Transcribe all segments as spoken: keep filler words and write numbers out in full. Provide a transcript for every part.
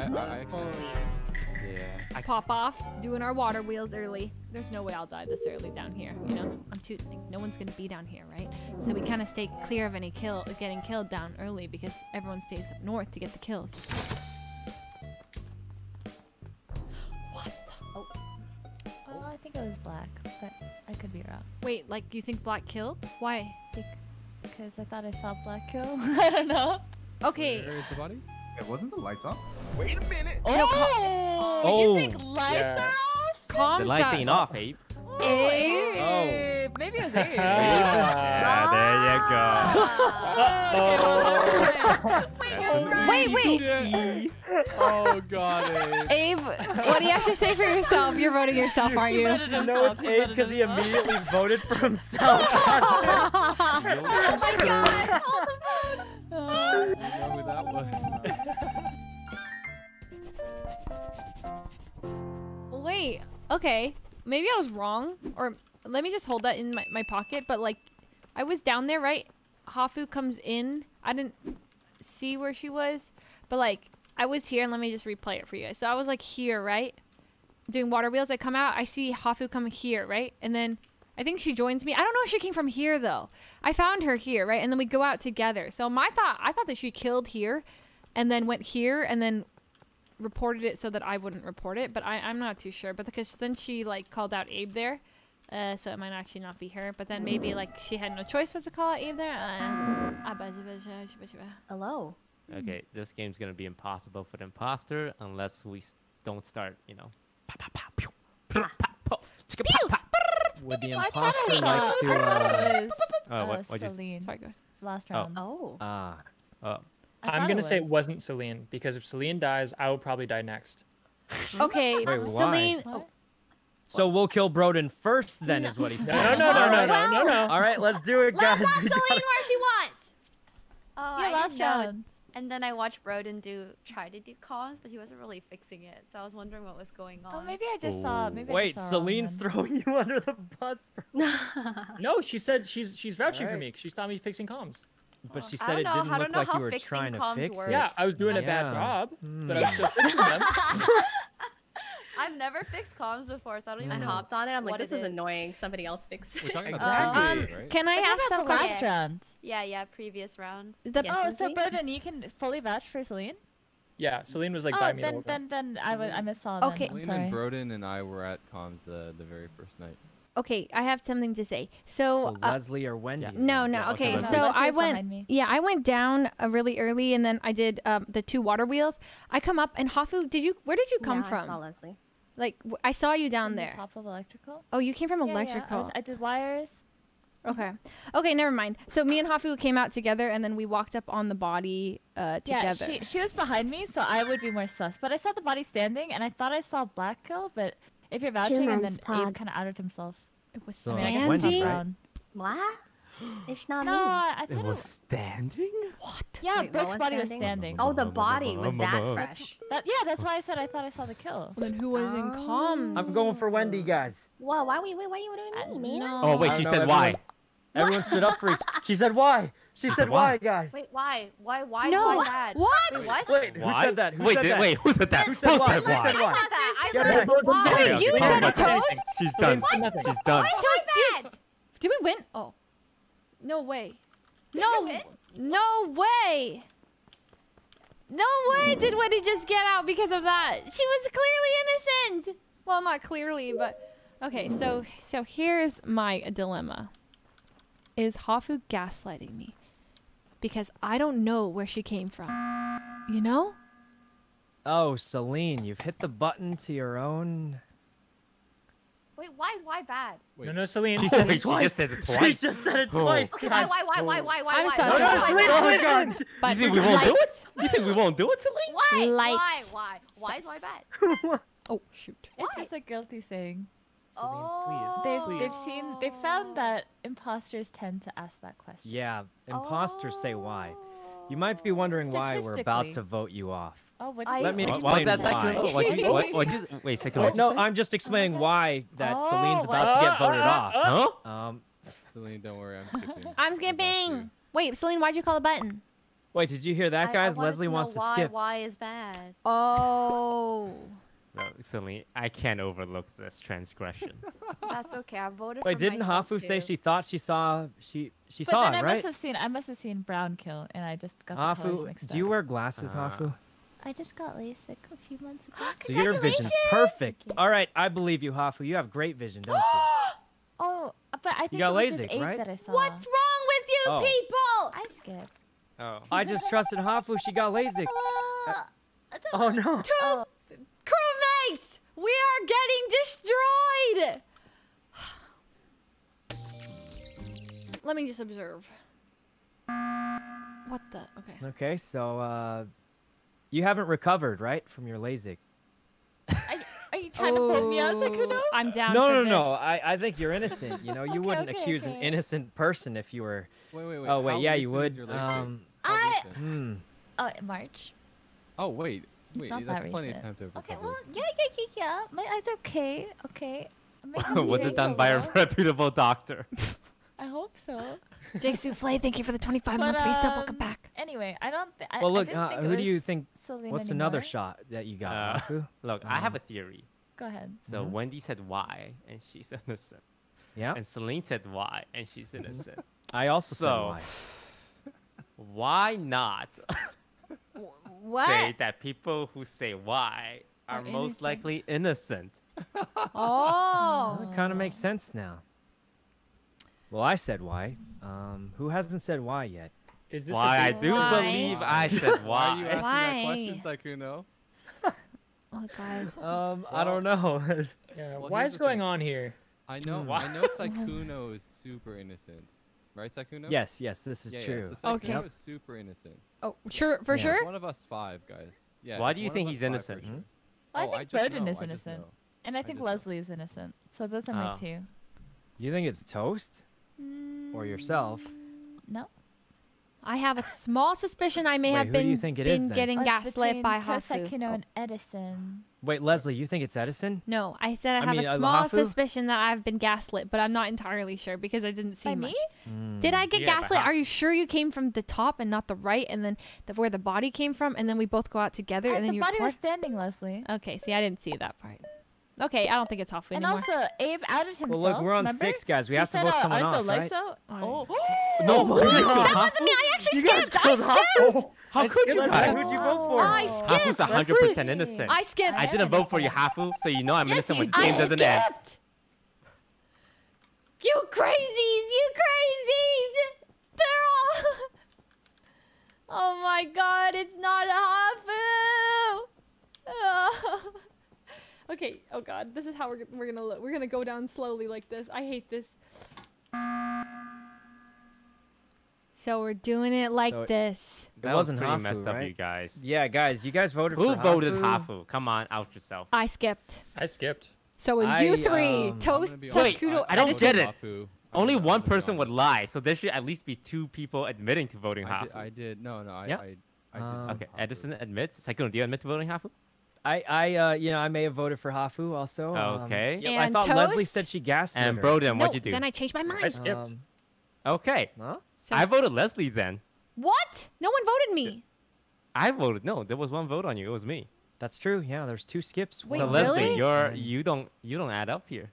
I, I, I can, yeah. Pop off, doing our water wheels early. There's no way I'll die this early down here, you know? I'm too, like, no one's gonna be down here, right? So we kind of stay clear of any kill, getting killed down early because everyone stays up north to get the kills. What the? Oh. Well, I think it was black, but I could be wrong. Wait, like, you think black killed? Why? Because I thought I saw black kill. I don't know. Okay. Where is the body? It wasn't the lights off. Wait a minute. Oh, no, oh, oh you think lights yeah. off? Calm the lights ain't off, Abe. Oh, Abe. Oh. Maybe it was Abe. Yeah, there you go. Uh-oh. Wait, wait. wait. Oh, God, Abe. Abe, what do you have to say for yourself? You're voting yourself, aren't you? No, it's Abe because he immediately voted for himself. Oh, my God. All the votes. Oh, no, that one. Wait, okay. Maybe I was wrong, or let me just hold that in my, my pocket, but like, I was down there, right? Hafu comes in. I didn't see where she was, but like, I was here, and let me just replay it for you guys. So I was like here, right? Doing water wheels. I come out, I see Hafu come here, right? And then I think she joins me. I don't know if she came from here, though. I found her here, right? And then we go out together. So my thought, I thought that she killed here and then went here and then reported it so that I wouldn't report it. But I, I'm not too sure. But because then she, like, called out Abe there. Uh, so it might actually not be her. But then maybe, like, she had no choice but to call out Abe there. Uh, Hello. Okay, this game's going to be impossible for the imposter unless we don't start, you know. Would the imposter like know. to? Uh, oh, what? what Celine. Just... Sorry, go. Last round. Oh. Ah. Oh. Uh, oh. I'm gonna it say it wasn't Celine because if Celine dies, I will probably die next. Okay, Wait, Celine. Oh. So we'll kill Broden first, then, no. is what he said. No, no, no, no, no, no, no, no. All right, let's do it, guys. Let's watch Celine gotta... where she wants. Oh, yeah, last round. And then I watched Broden do try to do cons, but he wasn't really fixing it. So I was wondering what was going on. Oh, maybe I just Ooh. saw. Maybe Wait, I saw Celine's throwing you under the bus. For... no, she said she's she's vouching right. for me. She saw me fixing comms. But she said it didn't look like you were trying to fix works. it. Yeah, I was doing yeah. a bad job, mm. but I was still fixing them. I've never fixed comms before, so I don't even know. I hopped on it. I'm like, this is annoying. Somebody else fixed it. We're about um, um, right? Can I, I ask some last round? Yeah, yeah, previous round. The, yes, oh, so Broden, you can fully vouch for Celine? Yeah, Celine was like, oh, by me. Then, then, then I, would, I missaw them. Okay, Celine and Broden and I were at comms the, the very first night. Okay, I have something to say. So, so uh, Leslie or Wendy? Yeah. No, no. Okay, okay so Leslie's I went. Yeah, I went down uh, really early, and then I did um, the two water wheels. I come up, and Hafu, did you? Where did you come yeah, from? I saw Leslie. Like w I saw you down from there. The top of electrical. Oh, you came from yeah, electrical. Yeah. I, was, I did wires. Okay. Okay, never mind. So me and Hafu came out together, and then we walked up on the body uh, together. Yeah, she, she was behind me, so I would be more sus. But I saw the body standing, and I thought I saw black kill, but. If you're vouching, and then Abe kind of outed himself. It was standing. What? It's not me. No, I thought it was standing? What? Yeah, Brooke's body was standing. Oh, the body was that fresh. That, yeah, that's why I said I thought I saw the kill. Well, then who was in comms? I'm going for Wendy, guys. Whoa, why are you doing me, man? Oh, wait, she said why. Everyone stood up for each. She said why. She said why, guys. Wait, why? Why? Why? No. Why? What? Wait, who said that? Who said that? Wait, who said that? Who said why? Who said why? I said why. Wait, you said a toast? She's done. She's done. Did we win? Oh. No way. No. No way. No way did Wendy just get out because of that. She was clearly innocent. Well, not clearly, but okay. So, so here's my dilemma. Is Hafu gaslighting me? Because I don't know where she came from. You know? Oh, Celine, you've hit the button to your own... Wait, why is why bad? Wait. No, no, Celine. She, oh, said wait, she just said it twice. She just said it twice. Oh. Why, why, why, why, why, why? I'm why, sorry. Why, why, why, why, why, why. You think we won't do it? You think we won't do it, Celine? Why? Lights. Why? Why? Why is why bad? Oh, shoot. Why? It's just a guilty saying. Celine, oh, please. They've, please. they've seen, they've found that imposters tend to ask that question. Yeah, imposters oh. say why. You might be wondering why we're about to vote you off. Oh, what did Let me explain well, why. What you, what, what you, wait a second. What, no, I'm just explaining oh, why that oh, Celine's about uh, to get voted uh, off. Uh, huh? Um, Celine, don't worry, I'm skipping. I'm skipping. Wait, Celine, why'd you call a button? Wait, did you hear that, guys? I, I Leslie to wants why, to skip. Why is bad? Oh. No, Celine, I can't overlook this transgression. That's okay. I voted. Wait, for didn't Hafu too. say she thought she saw she she but saw then it, I right? I must have seen. I must have seen brown kill, and I just got Hafu, the colors mixed up. Do you wear glasses, uh, Hafu? I just got LASIK a few months ago. So your vision's perfect. All right, I believe you, Hafu. You have great vision, don't you? Oh, but I think you got it was LASIK, just right? that I saw. What's wrong with you oh. people? I skipped. Oh. I just trusted Hafu. She got LASIK. Uh, oh no. Two oh. crewmates, we are getting destroyed. Let me just observe. What the? Okay. Okay, so uh, you haven't recovered, right, from your LASIK? I, are you trying oh. to put me out, Sykkuno? I'm down. No, for no, this. no. I, I think you're innocent. You know, you okay, wouldn't okay, accuse okay. an innocent person if you were. Wait, wait, wait. Oh wait, How yeah, you would. Um, I. Hmm. Oh, March. Oh wait. Wait, that's that plenty recent. of time to Okay, well, yeah, yeah, yeah, yeah. My eyes are okay, okay. Was it done by a reputable doctor? I hope so. Jake Soufflé, thank you for the twenty-five month um, resub. Welcome back. Anyway, I don't think. Well, look, I uh, think who do you think? Celine what's anymore? another shot that you got? Uh, look, um, I have a theory. Go ahead. So mm-hmm. Wendy said why, and she's innocent. Yeah. And Celine said why, and she's innocent. I also so, said why. Why not? What? Say that people who say why are, are most likely innocent. Oh, that kind of makes sense now. Well, I said why. Um, who hasn't said why yet? Is this why? I do why? believe why? I said why. Why are you asking why? that question, Sykkuno? Oh God. Um, well, I don't know. Yeah, well, why is going thing. on here? I know. Why? I know Sykkuno is super innocent. Right, Sykkuno? Yes, yes, this is yeah, true. Yeah, so Sykkuno okay. is super innocent. Oh, sure, for yeah. sure? It's one of us five, guys. Yeah, Why do you think he's innocent? Sure. Hmm? Well, I think oh, Bowden is innocent. I and I think I Leslie know. is innocent. So those are oh. my two. You think it's Toast? Mm, or yourself? No. I have a small suspicion I may Wait, have been, you think it been is, getting well, gaslit by Hafu. Sykkuno oh. and Edison. Wait, Leslie, you think it's Edison? No, I said I, I have mean, a small uh, suspicion that I've been gaslit, but I'm not entirely sure because I didn't see by much. Me? Mm. Did I get yeah, gaslit? Are you sure you came from the top and not the right, and then the, where the body came from, and then we both go out together, I, and then the you. The body report? was standing, Leslie. Okay, see, I didn't see that part. Okay, I don't think it's Hafu and anymore. And also, Abe outed himself. Well, look, we're on remember? six, guys. We she have to vote uh, someone off, right? Out? Oh, oh. No, my God. That wasn't me. I actually you skipped. I skipped. Hafu. How I could you? Guys? Who'd you vote for? I skipped. Hafu's one hundred percent innocent. I skipped. I didn't vote for you, Hafu, so you know I'm yes, innocent when the game doesn't end. You crazies! You crazies! They're all... Oh, my God. It's not a Hafu. Oh. Okay. Oh God, this is how we're we're gonna we're gonna go down slowly like this. I hate this. So we're doing it like so this. It, that wasn't was pretty Hafu, messed up, right? you guys. Yeah, guys, you guys voted. Who for Who voted Hafu? Hafu? Come on, out yourself. I skipped. I skipped. So it was I, you three, um, Toast, Sykkuno. I, I don't get it. Hafu. Only one person would lie, so there should at least be two people admitting to voting Hafu. I did. I did. No, no, I, yep. I, I, I um, did. Okay, Hafu. Edison admits. Sykkuno, do you admit to voting Hafu? I, I, uh, you know, I may have voted for Hafu also. Okay. Um, yep. I thought Toast? Leslie said she gassed And Broden, no, what'd you do? Then I changed my mind. I skipped. Um, okay. Huh? So I voted Leslie then. What? No one voted me. I voted. No, there was one vote on you. It was me. That's true. Yeah, there's two skips. Wait, so really? Leslie, you're you don't you don't add up here.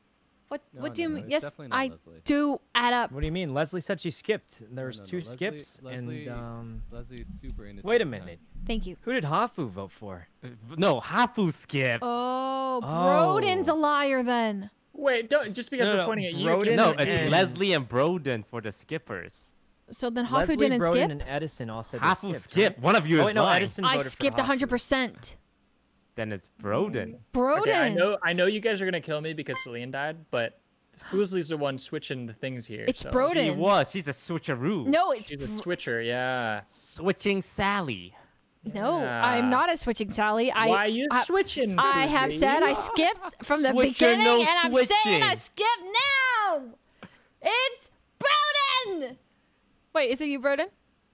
What? No, what do no, you mean? No, yes, I Leslie. do add up. What do you mean? Leslie said she skipped. There's no, no, two Leslie, skips, Leslie, and um. Leslie's super innocent. Wait a minute. Now. Thank you. Who did Hafu vote for? Uh, no, Hafu skipped. Oh, Broden's oh. a liar then. Wait, don't just because no, we're pointing no, at Broden you. No, it's and... Leslie and Broden for the skippers. So then Hafu Leslie, didn't Broden skip. Broden and Edison also Hafu skipped. skipped. Right? One of you oh, is no, lying. Edison I skipped one hundred percent. Then it's Broden. Broden. Okay, I know. I know you guys are gonna kill me because Celine died, but Foozley's the one switching the things here. It's so. Broden. She was. She's a switcheroo. No, it's. She's a switcher. Yeah. Switching Sally. No, yeah. I'm not a switching Sally. I. Why are you I, switching? I, I have said I skipped from the switcher, beginning, no and I'm switching. saying I skipped now. It's Broden. Wait, is it you, Broden?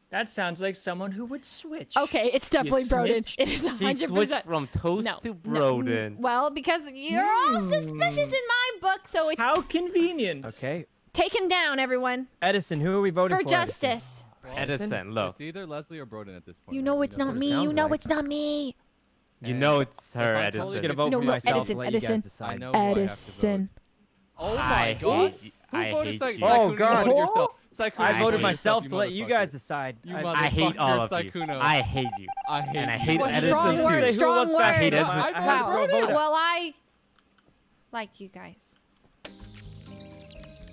That sounds like someone who would switch. Okay, it's definitely Broden. It is one hundred percent. He switched from Toast no, to Broden. No, well, because you're mm. all suspicious in my book, so it's... How convenient. Okay. Take him down, everyone. Edison, who are we voting for? For justice. Edison? Edison? Edison, look. It's either Leslie or Broden at this point. You know right? it's you know not me. It you know like. It's not me. You know it's her, I'm Edison. Totally gonna vote no, for no, myself. Edison, Edison, Edison. Edison. Oh my God! I, I hate you. Oh God! Yourself. I voted myself to let you guys decide. You I hate all of you. Sykkuno. I hate you. I hate and I hate well, Edison strong too. Word, strong word. I hate Edison. I, I have to vote. Well, I like you guys.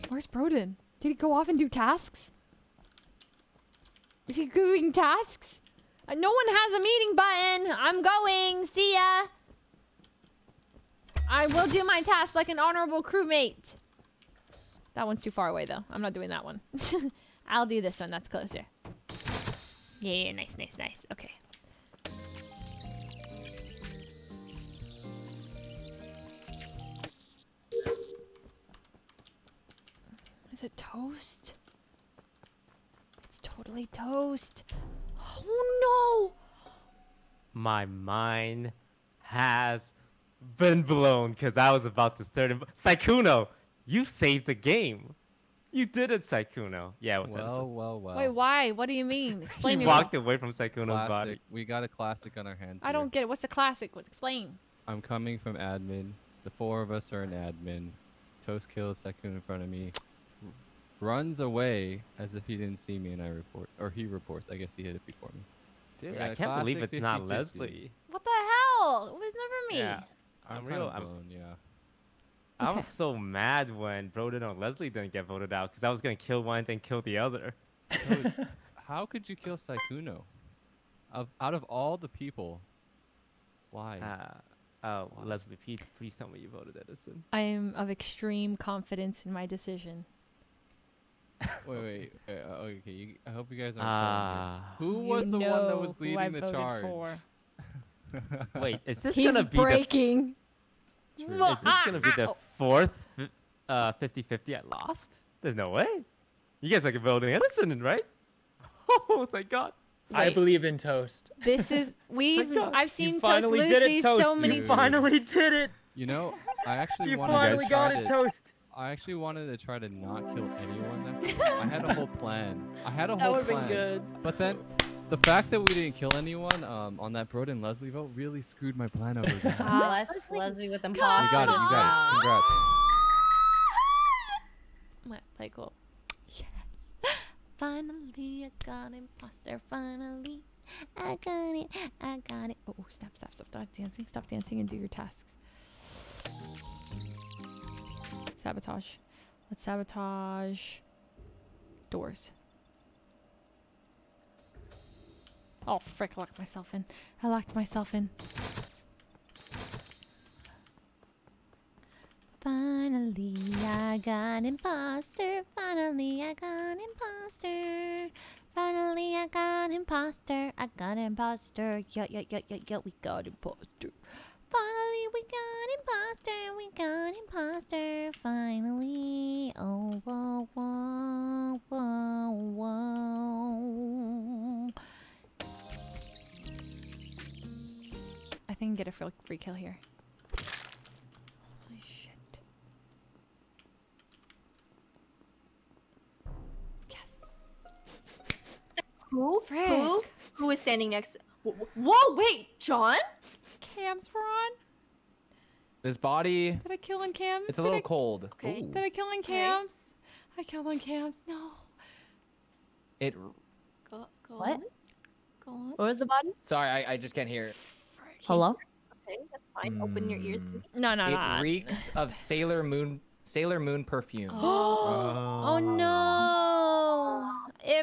Where's Broden? Did he go off and do tasks? Is he doing tasks? Uh, no one has a meeting button. I'm going. See ya. I will do my tasks like an honorable crewmate. That one's too far away, though. I'm not doing that one. I'll do this one. That's closer. Yeah, yeah, nice, nice, nice. Okay. Is it toast? It's totally toast. Oh, no. My mind has been blown because I was about to third. Sykkuno, you saved the game. You did it, Sykkuno. Yeah, it was well, Edison. Well, well. Wait, why? What do you mean? Explain. He walked away from Sykkuno's body. We got a classic on our hands. I here. don't get it. What's the classic? Explain. I'm coming from admin. The four of us are in admin. Toast kills Sykkuno in front of me. Runs away as if he didn't see me, and I report, or he reports. I guess he hit it before me. Dude, I can't believe it's not Leslie. What the hell? It was never me. Yeah, I'm, I'm real. I'm, blown, yeah. I okay. was so mad when Broden or Leslie didn't get voted out because I was gonna kill one then kill the other. Toast, how could you kill Sykkuno? Of out of all the people, why? Uh, Oh, wow. Leslie, please, please tell me you voted Edison. I am of extreme confidence in my decision. wait, wait, wait uh, okay. You, I hope you guys aren't uh, Who was the one that was leading the charge? For. wait, is this He's gonna be breaking. The? True. Is this gonna be the fourth fifty fifty uh, I lost? There's no way. You guys are voting Edison, right? Oh, thank God. Wait. I believe in toast. This is we've I've seen toast Lucy toast, so many times. You finally did it. You know, I actually you wanted finally to got it, to, toast. I actually wanted to try to not kill anyone that time. I had a whole plan. I had a that whole plan. That would have been good. But then the fact that we didn't kill anyone um, on that Broden Leslie vote really screwed my plan over. Ah, Les Leslie with them paws. You got it. You got it. Congrats. My play cool. Finally, I got imposter. Finally, I got it. I got it. Oh, stop, stop, stop, stop dancing. Stop dancing and do your tasks. Sabotage. Let's sabotage doors. Oh, frick. I locked myself in. I locked myself in. Finally, I got imposter. Finally, I got imposter. Finally, I got imposter. I got imposter. Yo, yo, yo, yo, yo, we got imposter. Finally, we got imposter. We got imposter. Finally. Oh, whoa, whoa, whoa, whoa. I think I can get a free kill here. Who? Who? Who is standing next? Whoa, wait, John? Cam's were on? This body. Did I kill on Cam's? It's a Did little I... cold. Okay. Ooh. Did I kill on Cam's? Okay. I killed on Cam's. No. It. Go, go what? On. Go on. What was the body? Sorry, I, I just can't hear it. Hello? Okay, that's fine. Mm. Open your ears. No, no, no. It not. reeks of Sailor Moon Sailor Moon perfume. Oh, oh no. Yvonne!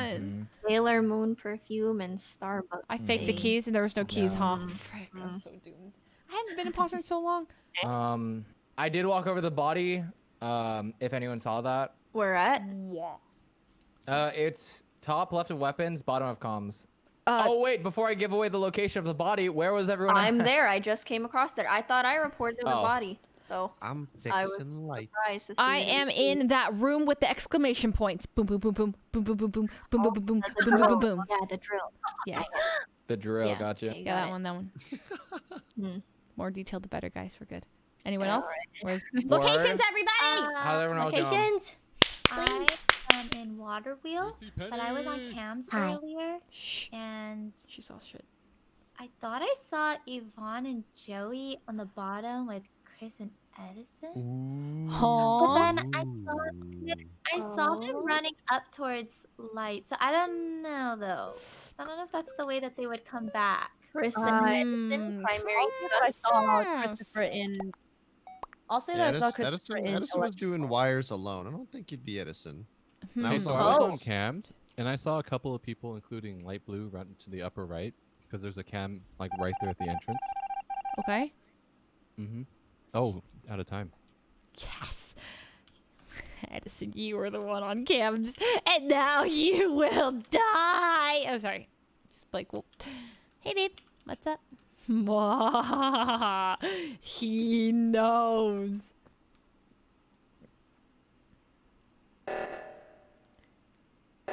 Mm-hmm. Mm-hmm. Sailor Moon perfume and Starbucks. I faked mm-hmm. the keys and there was no keys, yeah. huh? Frick, mm-hmm. I'm so doomed. I haven't been imposter in so long. Um, I did walk over the body, um, if anyone saw that. Where at? Yeah. Uh, it's top left of weapons, bottom of comms. Uh, oh, wait, before I give away the location of the body, where was everyone I'm at? there. I just came across there. I thought I reported oh. the body. So I'm fixing lights. I am in that room with the exclamation points. Boom, boom, boom, boom, boom, boom, boom, boom, boom, boom, boom, boom, boom, boom, boom. Yeah, the drill. Yes. The drill. Gotcha. Yeah, that one, that one. More detailed, the better, guys. We're good. Anyone else? Where's locations, everybody? How's everyone else doing? Locations. um, in Water Wheel, but I was on cams Hi. earlier, Shh. and she saw shit. I thought I saw Yvonne and Joey on the bottom with Chris and Edison. But then I saw them, I saw them running up towards light, so I don't know though. I don't know if that's the way that they would come back. Chris and uh, Edison primary. I saw Christopher in. I'll say yeah, that I saw Christopher Edison, in. Edison was doing wires alone. I don't think he'd be Edison. Hmm. I saw Edison cammed, and I saw a couple of people, including Light Blue, run to the upper right. Because there's a cam, like, right there at the entrance. Okay. Mm-hmm. Oh, out of time. Yes! Edison, you were the one on cams, and now you will die! Oh, sorry. Just like, well... Hey, babe. What's up? He knows.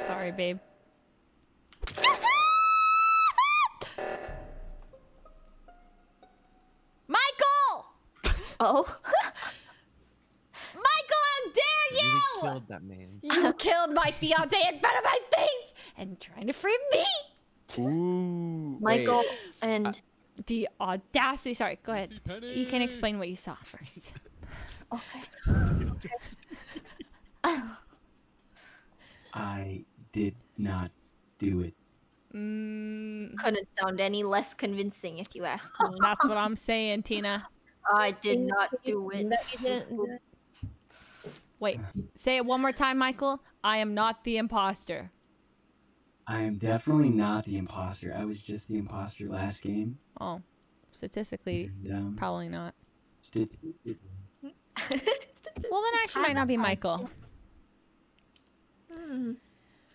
Sorry, babe. Oh. Michael, how dare you! You really killed that man. You killed my fiance in front of my face and trying to free me. Ooh. Michael wait. and uh, the audacity. Sorry, go ahead. You can explain what you saw first. Okay. I did not do it. Mm. Couldn't sound any less convincing if you asked me. That's what I'm saying, Tina. I did not do it. No, you didn't. Wait, say it one more time, Michael. I am not the imposter. I am definitely not the imposter. I was just the imposter last game. Oh, statistically, and, um, probably not. Statistically. Well, then actually might not be Michael. Hmm.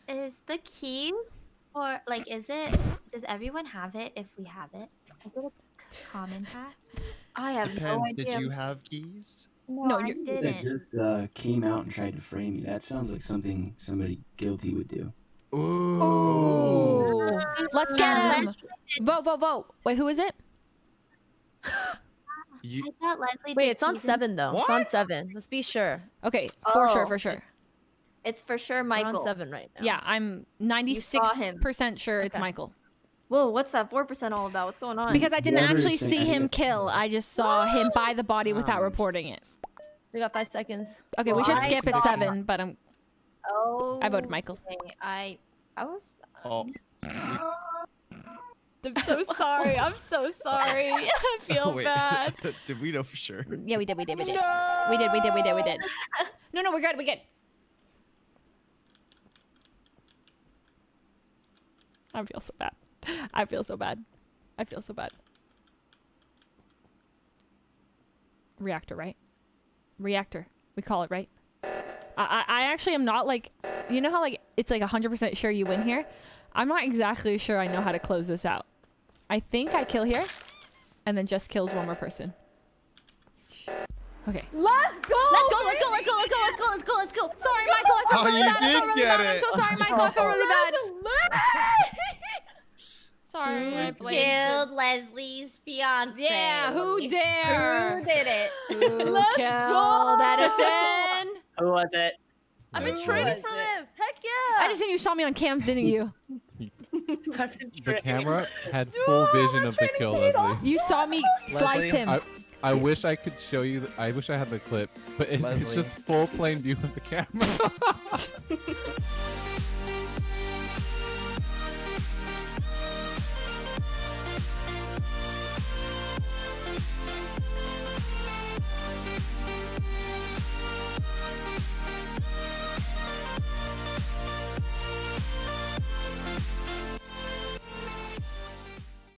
Is the key for, like, is it, does everyone have it if we have it? Is it a common path? I have Depends. no idea. Did you have keys? No, no you didn't. They just uh, came out and tried to frame you. That sounds like something somebody guilty would do. Ooh. Ooh. Let's get him. Vote, vote, vote. Wait, who is it? You... I thought Leslie Wait, it's on even... seven though. What? It's on seven. Let's be sure. Okay, oh. for sure, for sure. It's for sure Michael. We're on seven right now. Yeah, I'm ninety-six percent sure okay. it's Michael. Whoa, what's that four percent all about? What's going on? Because I didn't Never actually see him kill. I just saw what? him buy the body without reporting it. We got five seconds. Okay, well, we should skip at seven, but I'm... Oh... I voted Michael. Okay. I... I was... Um... Oh. I'm so sorry. I'm so sorry. I feel oh, wait. bad. Did we know for sure? Yeah, we did, we did, we did. No! We did, we did, we did, we did. No, no, we're good, we're good. I feel so bad. I feel so bad. I feel so bad. Reactor, right? Reactor. We call it, right? I, I, I actually am not like... You know how like it's like one hundred percent sure you win here? I'm not exactly sure I know how to close this out. I think I kill here. And then just kills one more person. Okay. Let's go! Let's go, let's go, let's go, let's go, let's go, let's go, let's go! Sorry, Michael, I feel really bad. I feel really bad. I'm so sorry, Michael, I feel really bad. Sorry, I killed Leslie's fiance. Yeah, who dare? Who did it? Who killed Edison? Who was it? I've been training for this. Heck yeah! Edison, you saw me on cams, didn't you? The camera had full vision of the kill, Leslie. You saw me slice him. I, I wish I could show you. The, I wish I had the clip, but it, it's just full plain view of the camera.